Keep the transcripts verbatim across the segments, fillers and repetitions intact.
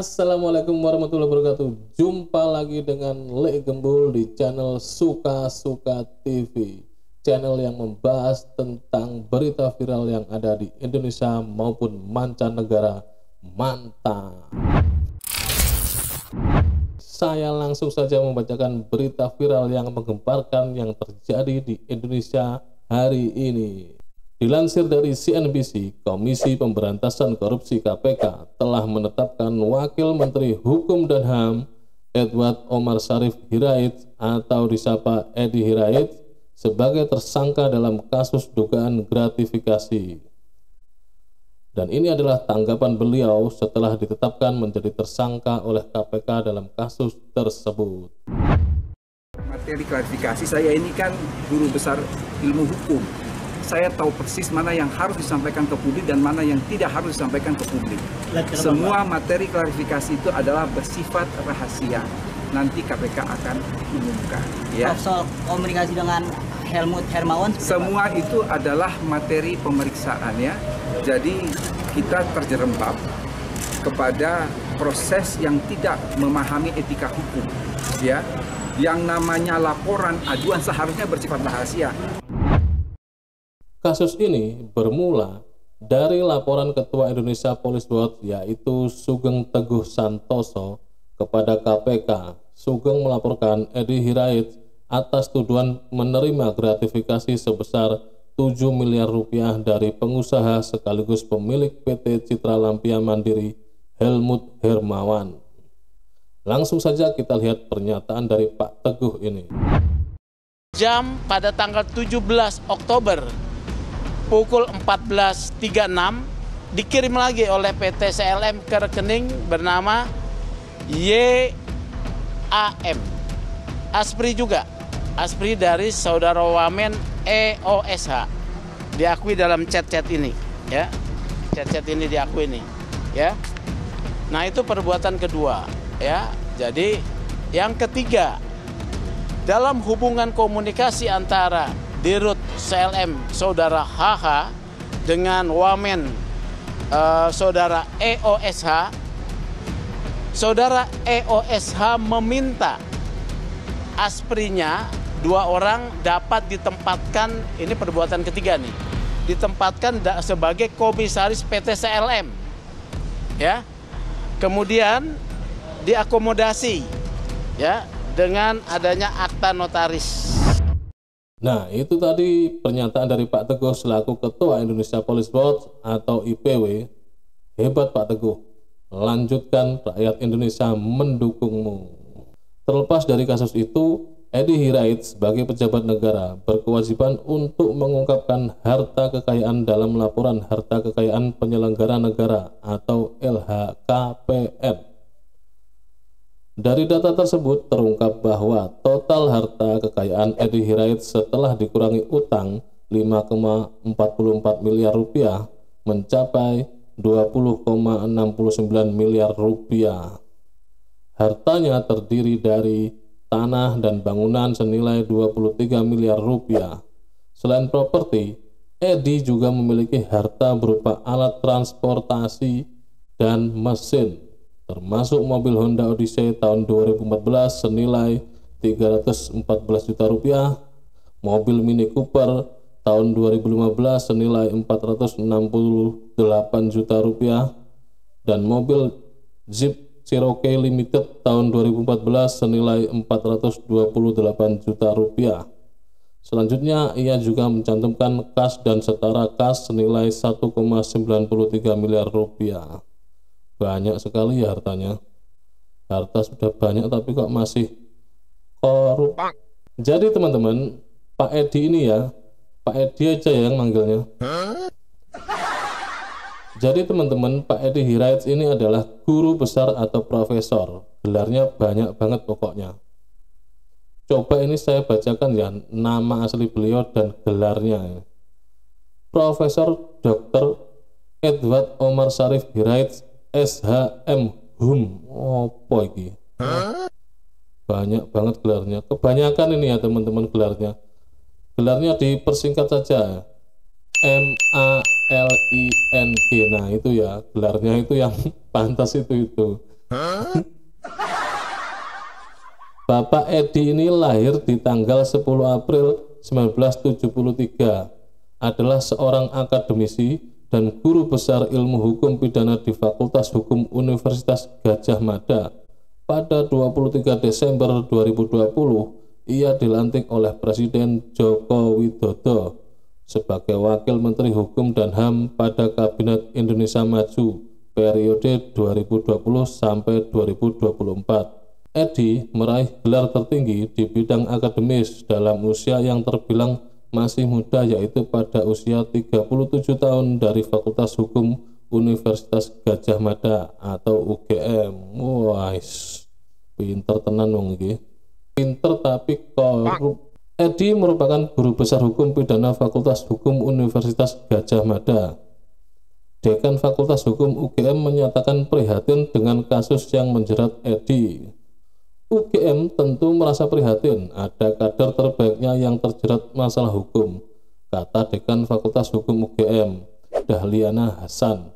Assalamualaikum warahmatullahi wabarakatuh. Jumpa lagi dengan Le Gembul di channel Suka Suka T V Channel yang membahas tentang berita viral yang ada di Indonesia maupun mancanegara. Mantap. Saya langsung saja membacakan berita viral yang menggemparkan yang terjadi di Indonesia hari ini. Dilansir dari C N B C, Komisi Pemberantasan Korupsi K P K telah menetapkan Wakil Menteri Hukum dan H A M Edward Omar Sharif Hiariej atau disapa Edi Hiariej sebagai tersangka dalam kasus dugaan gratifikasi. Dan ini adalah tanggapan beliau setelah ditetapkan menjadi tersangka oleh K P K dalam kasus tersebut. Materi klarifikasi saya ini kan guru besar ilmu hukum. Saya tahu persis mana yang harus disampaikan ke publik dan mana yang tidak harus disampaikan ke publik. Semua materi klarifikasi itu adalah bersifat rahasia. Nanti K P K akan mengumumkan. Ya. Soal komunikasi dengan Helmut Hermawan. Semua itu adalah materi pemeriksaan ya. Jadi kita terjerembab kepada proses yang tidak memahami etika hukum. Ya, yang namanya laporan aduan seharusnya bersifat rahasia. Kasus ini bermula dari laporan Ketua Indonesia Police Board yaitu Sugeng Teguh Santoso kepada K P K. Sugeng melaporkan Edi Hiariej atas tuduhan menerima gratifikasi sebesar tujuh miliar rupiah dari pengusaha sekaligus pemilik P T Citra Lampia Mandiri Helmut Hermawan. Langsung saja kita lihat pernyataan dari Pak Teguh ini. Jam pada tanggal tujuh belas Oktober pukul empat belas tiga puluh enam dikirim lagi oleh P T C L M ke rekening bernama Y A M. Aspri juga, Aspri dari saudara Wamen E O S H. Diakui dalam chat-chat ini, ya. Chat-chat ini diakui nih, ya. Nah, itu perbuatan kedua, ya. Jadi yang ketiga, dalam hubungan komunikasi antara Dirut C L M saudara H H dengan Wamen eh, saudara E O S H, saudara E O S H meminta Asprinya dua orang dapat ditempatkan, ini perbuatan ketiga nih, ditempatkan sebagai komisaris P T C L M, ya, kemudian diakomodasi, ya, dengan adanya akta notaris. Nah, itu tadi pernyataan dari Pak Teguh selaku Ketua Indonesia Police Board atau I P W. Hebat Pak Teguh, lanjutkan, rakyat Indonesia mendukungmu. Terlepas dari kasus itu, Edi Hiariej sebagai pejabat negara berkewajiban untuk mengungkapkan harta kekayaan dalam laporan harta kekayaan penyelenggara negara atau L H K P N. Dari data tersebut terungkap bahwa total harta kekayaan Edi Hiariej setelah dikurangi utang lima koma empat empat miliar rupiah mencapai dua puluh koma enam sembilan miliar rupiah. Hartanya terdiri dari tanah dan bangunan senilai dua puluh tiga miliar rupiah. Selain properti, Edi juga memiliki harta berupa alat transportasi dan mesin, termasuk mobil Honda Odyssey tahun dua ribu empat belas senilai tiga ratus empat belas juta rupiah, mobil Mini Cooper tahun dua ribu lima belas senilai empat ratus enam puluh delapan juta rupiah, dan mobil Jeep Cherokee Limited tahun dua ribu empat belas senilai empat ratus dua puluh delapan juta rupiah. Selanjutnya, ia juga mencantumkan kas dan setara kas senilai satu koma sembilan tiga miliar rupiah. Banyak sekali ya hartanya. Harta sudah banyak tapi kok masih korup. Jadi teman-teman, Pak Edi ini ya, Pak Edi aja yang manggilnya. Jadi teman-teman, Pak Edi Hiariej ini adalah guru besar atau profesor. Gelarnya banyak banget pokoknya. Coba ini saya bacakan ya nama asli beliau dan gelarnya. Profesor Doktor Edward Omar Sharif Hiariej S H M Hum. Apa ini? Banyak banget gelarnya. Kebanyakan ini ya teman-teman gelarnya. Gelarnya dipersingkat saja M A L I N G. Nah itu ya, gelarnya itu yang pantas itu itu. Huh? Bapak Edi ini lahir di tanggal sepuluh April seribu sembilan ratus tujuh puluh tiga, adalah seorang akademisi dan guru besar ilmu hukum pidana di Fakultas Hukum Universitas Gajah Mada. Pada dua puluh tiga Desember dua ribu dua puluh, ia dilantik oleh Presiden Joko Widodo sebagai Wakil Menteri Hukum dan H A M pada Kabinet Indonesia Maju periode dua ribu dua puluh sampai dua ribu dua puluh empat. Edi meraih gelar tertinggi di bidang akademis dalam usia yang terbilang masih muda, yaitu pada usia tiga puluh tujuh tahun dari Fakultas Hukum Universitas Gajah Mada atau U G M. Wais, pinter tenan wong iki. Pinter tapi korup. Edi merupakan guru besar hukum pidana Fakultas Hukum Universitas Gajah Mada. Dekan Fakultas Hukum U G M menyatakan prihatin dengan kasus yang menjerat Edi. U G M tentu merasa prihatin ada kader terbaiknya yang terjerat masalah hukum, kata Dekan Fakultas Hukum U G M, Dahliana Hasan,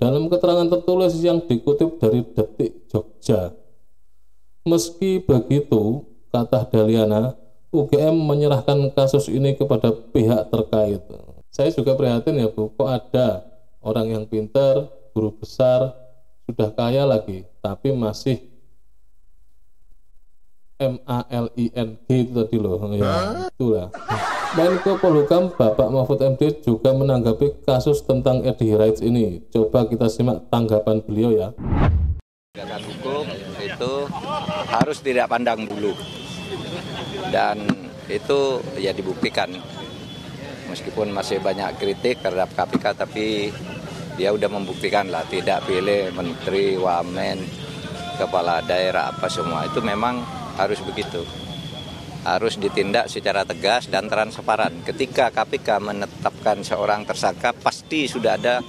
dalam keterangan tertulis yang dikutip dari Detik Jogja. Meski begitu, kata Dahliana, U G M menyerahkan kasus ini kepada pihak terkait. Saya juga prihatin ya Bu, kok ada orang yang pintar, guru besar, sudah kaya lagi, tapi masih M A L I N G itu tadi loh. Ya, itulah. Menko Polkam Bapak Mahfud M D juga menanggapi kasus tentang Edi Hiariej ini. Coba kita simak tanggapan beliau ya. Penegakan hukum itu harus tidak pandang bulu. Dan itu ya dibuktikan. Meskipun masih banyak kritik terhadap K P K, tapi dia udah membuktikan lah, tidak pilih menteri, wamen, kepala daerah apa semua. Itu memang harus begitu. Harus ditindak secara tegas dan transparan. Ketika K P K menetapkan seorang tersangka, pasti sudah ada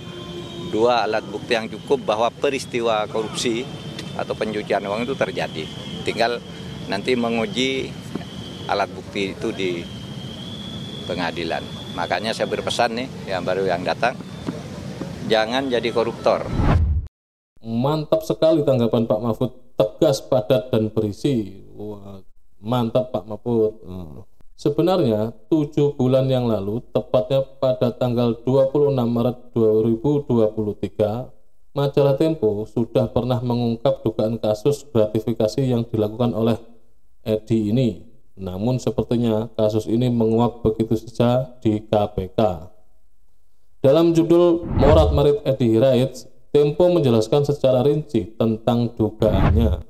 dua alat bukti yang cukup bahwa peristiwa korupsi atau pencucian uang itu terjadi. Tinggal nanti menguji alat bukti itu di pengadilan. Makanya saya berpesan nih yang baru yang datang, jangan jadi koruptor. Mantap sekali tanggapan Pak Mahfud, tegas, padat, dan berisi. Wah, mantap Pak Mahfud. hmm. Sebenarnya tujuh bulan yang lalu, tepatnya pada tanggal dua puluh enam Maret dua ribu dua puluh tiga, majalah Tempo sudah pernah mengungkap dugaan kasus gratifikasi yang dilakukan oleh Edi ini. Namun sepertinya kasus ini menguap begitu saja di K P K. Dalam judul Morat Marit Edi Hiariej, Tempo menjelaskan secara rinci tentang dugaannya.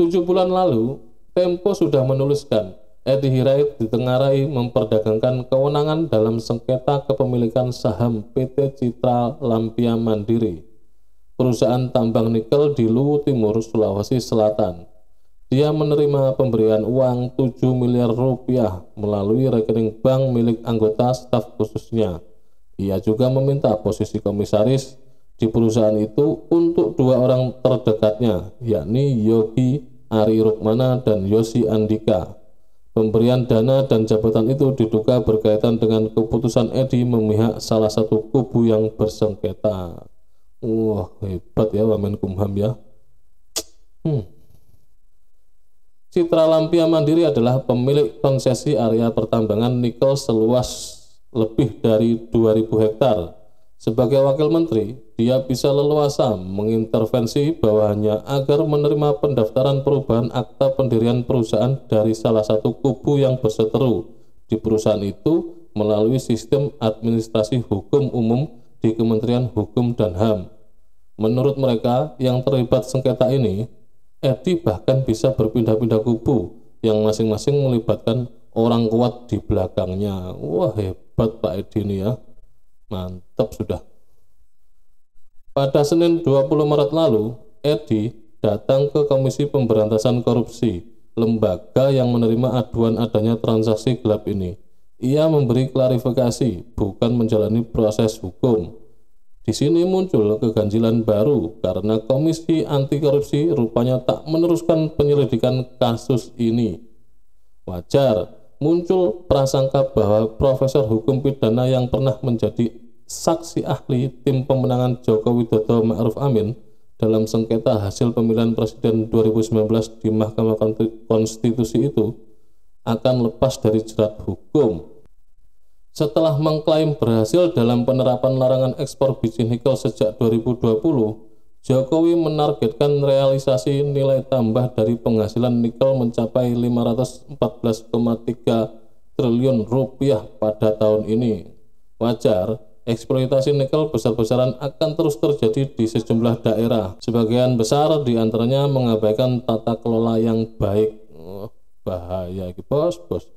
tujuh bulan lalu, Tempo sudah menuliskan Edi Hiariej ditengarai memperdagangkan kewenangan dalam sengketa kepemilikan saham P T Citra Lampia Mandiri, perusahaan tambang nikel di Luwu Timur, Sulawesi Selatan. Dia menerima pemberian uang tujuh miliar rupiah melalui rekening bank milik anggota staf khususnya. Ia juga meminta posisi komisaris di perusahaan itu untuk dua orang terdekatnya, yakni Yogi Hari Rukmana dan Yosi Andika. Pemberian dana dan jabatan itu diduga berkaitan dengan keputusan Edi memihak salah satu kubu yang bersengketa. Wah, hebat ya Wamenkumham ya. Hmm. Citra Lampia Mandiri adalah pemilik konsesi area pertambangan nikel seluas lebih dari dua ribu hektar. Sebagai wakil menteri, dia bisa leluasa mengintervensi bawahannya agar menerima pendaftaran perubahan akta pendirian perusahaan dari salah satu kubu yang berseteru di perusahaan itu melalui sistem administrasi hukum umum di Kementerian Hukum dan H A M. Menurut mereka yang terlibat sengketa ini, Edi bahkan bisa berpindah-pindah kubu yang masing-masing melibatkan orang kuat di belakangnya. Wah, hebat Pak Edi ini ya. Mantap sudah. Pada Senin dua puluh Maret lalu, Edi datang ke Komisi Pemberantasan Korupsi, lembaga yang menerima aduan adanya transaksi gelap ini. Ia memberi klarifikasi, bukan menjalani proses hukum. Di sini muncul keganjilan baru karena Komisi Anti Korupsi rupanya tak meneruskan penyelidikan kasus ini. Wajar muncul prasangka bahwa profesor hukum pidana yang pernah menjadi saksi ahli tim pemenangan Joko Widodo Ma'ruf Amin dalam sengketa hasil pemilihan presiden dua ribu sembilan belas di Mahkamah Konstitusi itu akan lepas dari jerat hukum. Setelah mengklaim berhasil dalam penerapan larangan ekspor biji nikel sejak dua ribu dua puluh, Jokowi menargetkan realisasi nilai tambah dari penghasilan nikel mencapai lima ratus empat belas koma tiga triliun rupiah pada tahun ini. Wajar, eksploitasi nikel besar-besaran akan terus terjadi di sejumlah daerah. Sebagian besar diantaranya mengabaikan tata kelola yang baik. Oh, bahaya, bos, bos.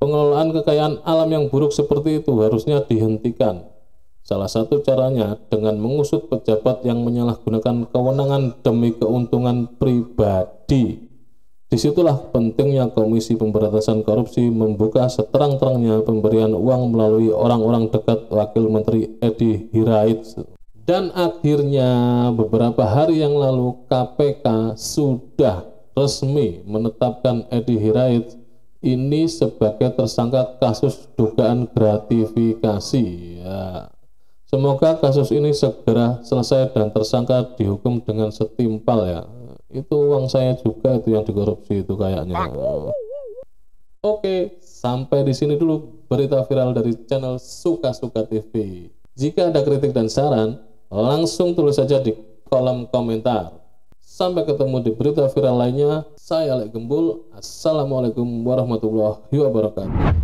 Pengelolaan kekayaan alam yang buruk seperti itu harusnya dihentikan. Salah satu caranya dengan mengusut pejabat yang menyalahgunakan kewenangan demi keuntungan pribadi. Disitulah pentingnya Komisi Pemberantasan Korupsi membuka seterang-terangnya pemberian uang melalui orang-orang dekat Wakil Menteri Edi Hiariej. Dan akhirnya beberapa hari yang lalu K P K sudah resmi menetapkan Edi Hiariej ini sebagai tersangka kasus dugaan gratifikasi. Ya. Semoga kasus ini segera selesai dan tersangka dihukum dengan setimpal ya. Itu uang saya juga itu yang dikorupsi itu kayaknya. Wow. Oke, sampai di sini dulu berita viral dari channel Suka Suka T V. Jika ada kritik dan saran, langsung tulis saja di kolom komentar. Sampai ketemu di berita viral lainnya. Saya Le Gembul. Assalamualaikum warahmatullahi wabarakatuh.